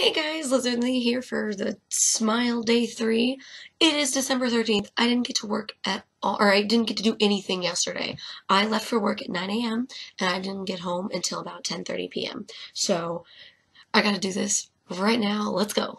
Hey guys, Lizardlea here for the Smile Day 3. It is December 13th. I didn't get to work at all, or I didn't get to do anything yesterday. I left for work at 9 a.m. and I didn't get home until about 10:30 p.m. So I gotta do this right now. Let's go.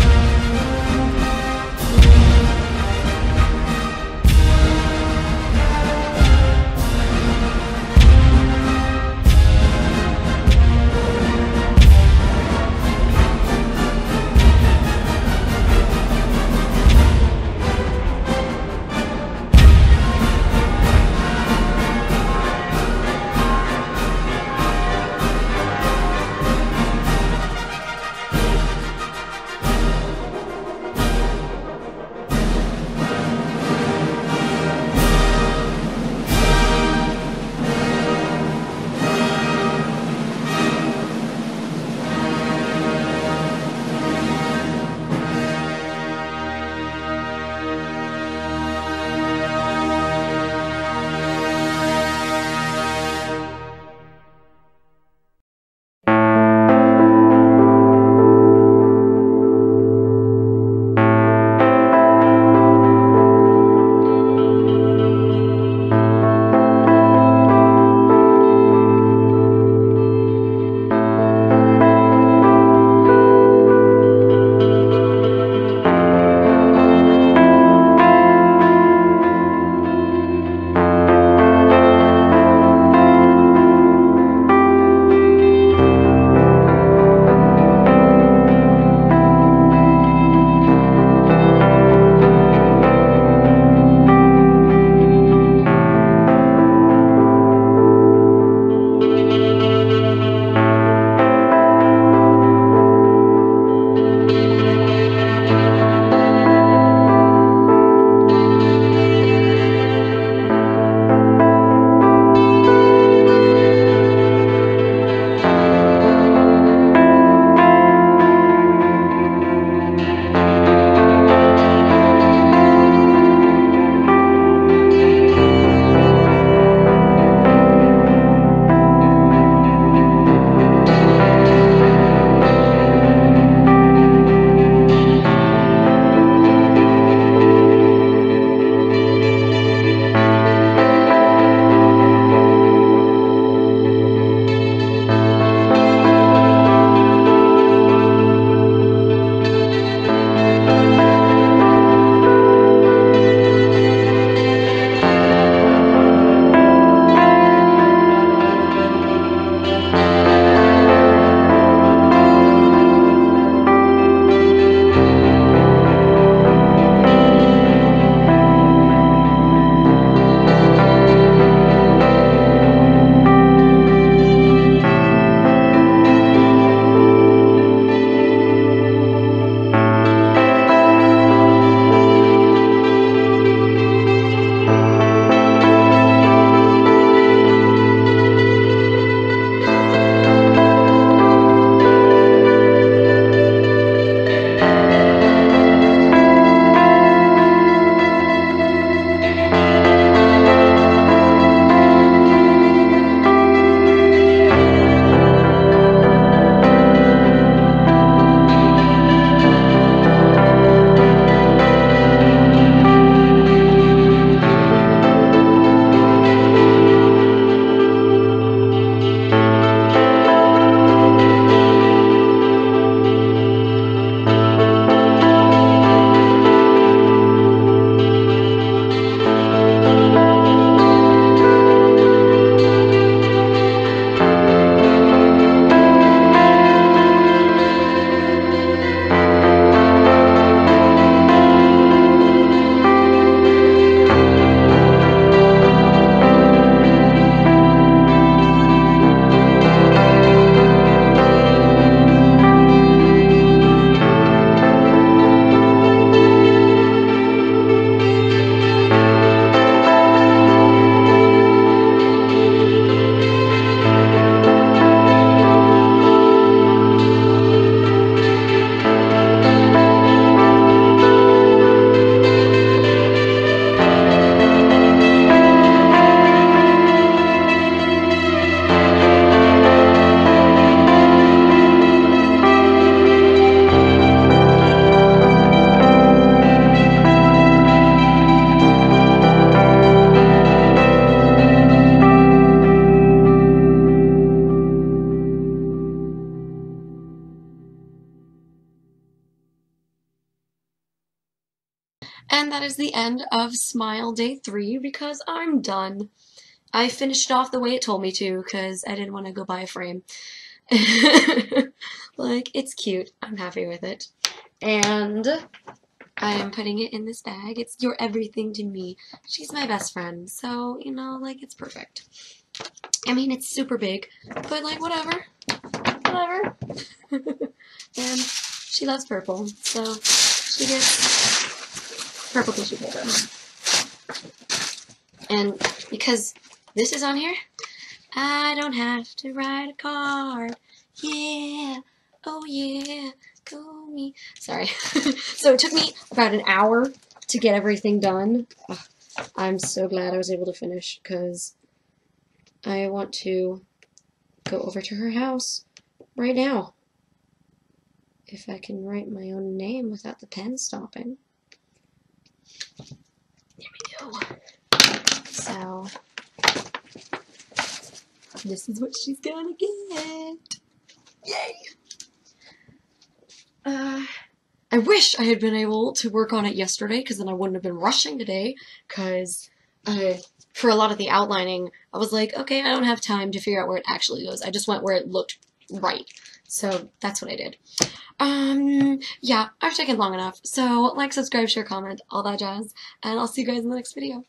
And that is the end of Smile Day 3 because I'm done. I finished it off the way it told me to because I didn't want to go buy a frame. Like, it's cute. I'm happy with it. And I am putting it in this bag. It's your everything to me. She's my best friend. So, you know, like, it's perfect. I mean, it's super big, but, like, whatever. Whatever. And she loves purple, so she gets purple tissue paper. And because this is on here, I don't have to write a card. Yeah. Oh, yeah. Go me. Sorry. So it took me about an hour to get everything done. Ugh. I'm so glad I was able to finish because I want to go over to her house right now. If I can write my own name without the pen stopping. There we go. So, this is what she's gonna get. Yay! I wish I had been able to work on it yesterday because then I wouldn't have been rushing today because for a lot of the outlining, I was like, okay, I don't have time to figure out where it actually goes. I just went where it looked right. So that's what I did. Yeah, I've taken long enough. So like, subscribe, share, comment, all that jazz. And I'll see you guys in the next video.